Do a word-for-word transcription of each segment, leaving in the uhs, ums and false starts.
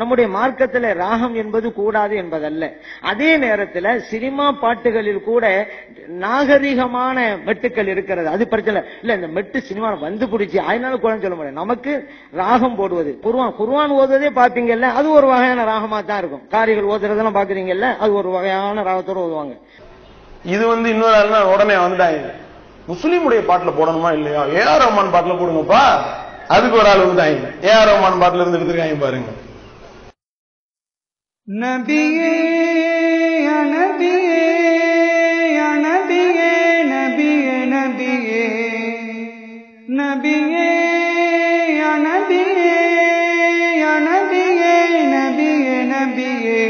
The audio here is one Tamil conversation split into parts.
நம்முடைய மார்க்கத்திலே ராகம் என்பது கூடாது என்பதல்ல. அதே நேரத்தில் சினிமா பாட்டுகளில் கூட நாகரிகமான மெட்டுக்கள் இருக்கிறது. அது பிரச்சனை இல்ல. இந்த மெட்டு சினிமா வந்து பிடிச்சி அதனால கூட சொல்ல முடியாது. நமக்கு ராகம் போடுவது குர்ஆன் குர்ஆன் ஓதுறதே பாப்பீங்கல்ல, அது ஒரு வகையான ராகமா தான் இருக்கும். காரிகள் ஓதுறதெல்லாம் பாக்குறீங்கல்ல, அது ஒரு வகையான ராகத்தோட ஓதுவாங்க. இது வந்து இன்னொரு ஆள் உடனே வந்தாங்க, முஸ்லீமுடைய பாட்டுல போடணுமா இல்லையா, ஏ ஆர் ரஹ்மான் பாட்டுல போடுங்கப்பா. அதுக்கு ஒரு ஆள் வந்தாங்க, ஏ ஆர் ரஹ்மான் பாட்டுல இருந்து எடுத்துருக்காங்க பாருங்க. நபியே நபியே நபியே நபியே நபியே நபியே நபியே நபியே நபியே நபியே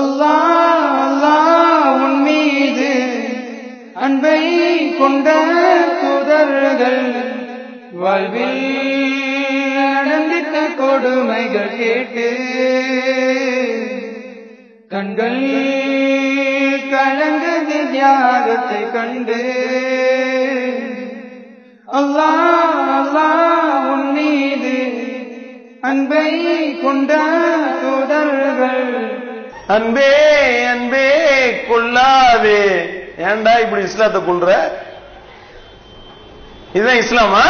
அல்லாஹ் அல்லாஹ் உன் மீது அன்பை கொண்ட தூதர்கள் வாழ்வில் நடந்திட்ட கொடுமைகள் கேட்டு கண்கள் கலங்குது தியாகத்தை கண்டு. அல்லாஹ் அல்லாஹ் உன் மீது அன்பை கொண்ட தூதர்கள் அன்பே அன்பே கொள்ளாதே, ஏண்டா இப்படி இஸ்லாத்தை கொள்ற, இதுதான் இஸ்லாமா?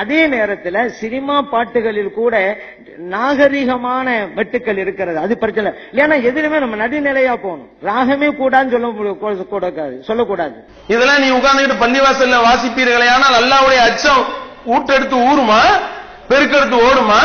அதே நேரத்தில் சினிமா பாட்டுகளில் கூட நாகரிகமான மெட்டுக்கள் இருக்கிறது. அது பிரச்சனை இல்லைன்னா எதிலுமே நம்ம நடுநிலையா போகணும். ராகமே கூடாதுன்னு சொல்ல கூடாது, சொல்லக்கூடாது. இதெல்லாம் நீ உட்கார்ந்துட்டு பள்ளிவாசல்ல வாசிப்பீர்களே, ஆனால் அல்லாஹ்வுடைய அச்சம் ஊட்டெடுத்து ஊறுமா, பெருக்கெடுத்து ஓடுமா?